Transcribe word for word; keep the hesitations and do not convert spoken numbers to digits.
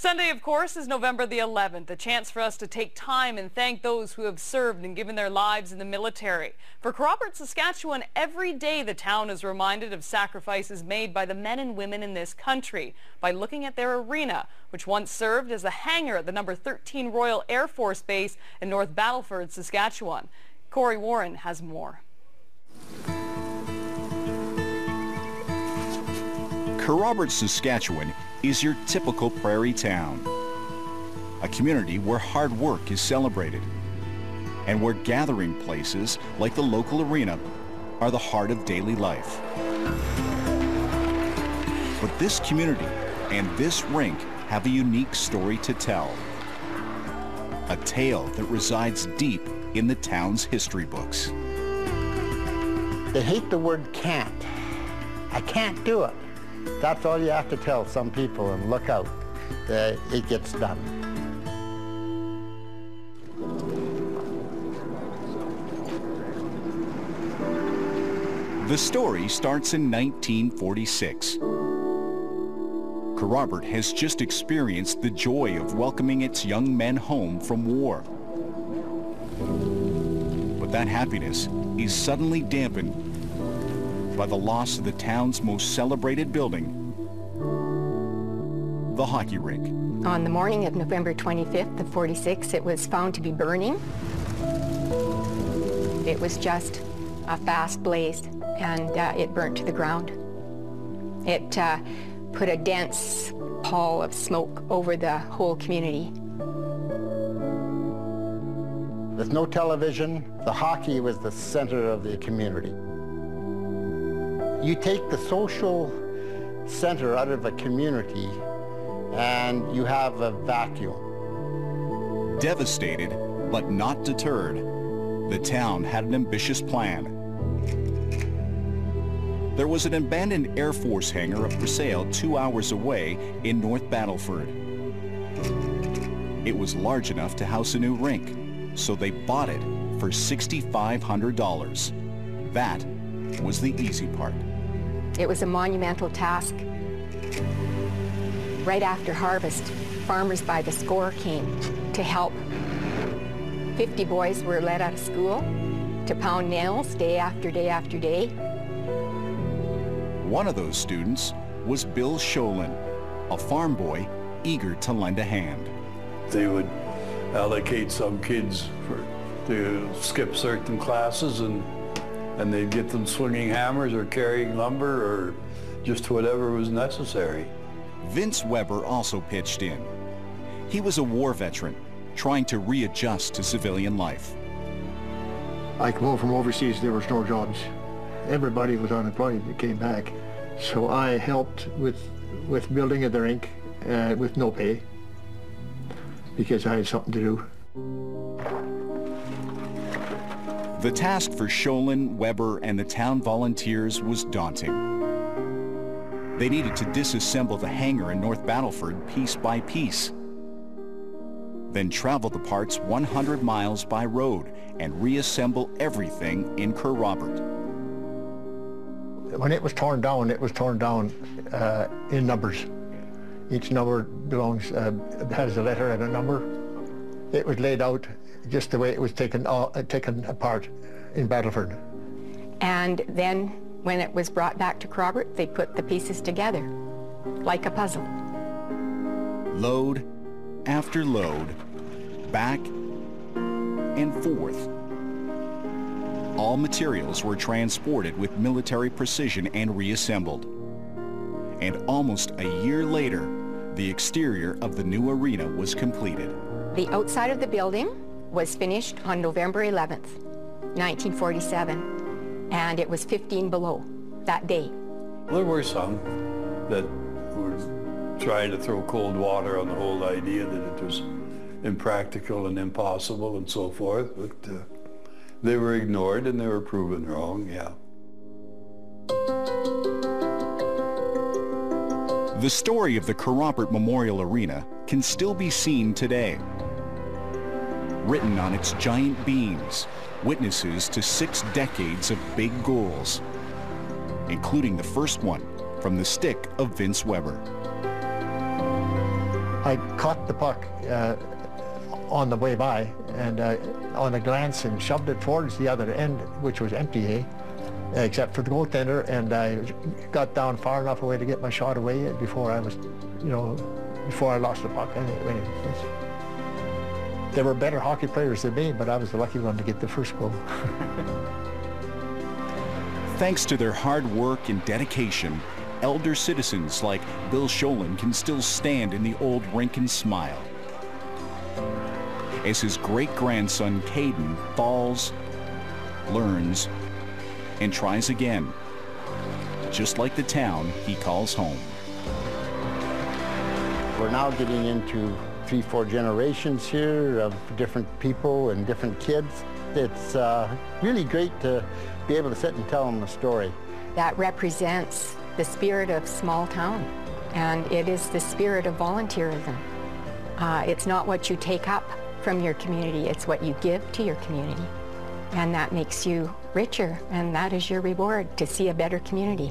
Sunday, of course, is November the eleventh, a chance for us to take time and thank those who have served and given their lives in the military. For Kerrobert, Saskatchewan, every day the town is reminded of sacrifices made by the men and women in this country by looking at their arena, which once served as a hangar at the number thirteen Royal Air Force Base in North Battleford, Saskatchewan. Corey Warren has more. Kerrobert, Saskatchewan is your typical prairie town, a community where hard work is celebrated and where gathering places like the local arena are the heart of daily life. But this community and this rink have a unique story to tell, a tale that resides deep in the town's history books. They hate the word can't. I can't do it. That's all you have to tell some people, and look out, uh, it gets done. The story starts in nineteen forty-six. Kerrobert has just experienced the joy of welcoming its young men home from war. But that happiness is suddenly dampened by the loss of the town's most celebrated building, the hockey rink. On the morning of November twenty-fifth of forty-six, it was found to be burning. It was just a fast blaze, and uh, it burnt to the ground. It uh, put a dense pall of smoke over the whole community. With no television, the hockey was the center of the community. You take the social center out of a community and you have a vacuum. Devastated, but not deterred, the town had an ambitious plan. There was an abandoned Air Force hangar up for sale two hours away in North Battleford. It was large enough to house a new rink, so they bought it for six thousand five hundred dollars. That was the easy part. It was a monumental task. Right after harvest, farmers by the score came to help. fifty boys were let out of school to pound nails day after day after day. One of those students was Bill Scholin, a farm boy eager to lend a hand. They would allocate some kids for, to skip certain classes, and and they'd get them swinging hammers or carrying lumber or just whatever was necessary. Vince Weber also pitched in. He was a war veteran trying to readjust to civilian life. I came home from overseas, there was no jobs. Everybody was unemployed that came back. So I helped with, with building of the rink uh, with no pay because I had something to do. The task for Scholin, Weber, and the town volunteers was daunting. They needed to disassemble the hangar in North Battleford piece by piece, then travel the parts one hundred miles by road and reassemble everything in Kerrobert. When it was torn down, it was torn down uh, in numbers. Each number belongs, uh, has a letter and a number. It was laid out just the way it was taken, uh, taken apart in Battleford. And then when it was brought back to Kerrobert, they put the pieces together like a puzzle. Load after load, back and forth. All materials were transported with military precision and reassembled. And almost a year later, the exterior of the new arena was completed. The outside of the building was finished on November eleventh, nineteen forty-seven, and it was fifteen below that day. There were some that were trying to throw cold water on the whole idea that it was impractical and impossible and so forth, but uh, they were ignored and they were proven wrong, yeah. The story of the Kerrobert Memorial Arena can still be seen today. Written on its giant beams, witnesses to six decades of big goals, including the first one from the stick of Vince Weber. I caught the puck uh, on the way by, and uh, on a glance, and shoved it towards the other end, which was empty, eh? Except for the goaltender, and I got down far enough away to get my shot away before I was, you know, before I lost the puck. Anyway, there were better hockey players than me, but I was the lucky one to get the first goal. Thanks to their hard work and dedication, elder citizens like Bill Scholin can still stand in the old rink and smile as his great-grandson Caden falls, learns, and tries again, just like the town he calls home. We're now getting into three, four generations here of different people and different kids. It's uh, really great to be able to sit and tell them the story. That represents the spirit of small town, and it is the spirit of volunteerism. Uh, it's not what you take up from your community, it's what you give to your community. And that makes you richer, and that is your reward, to see a better community.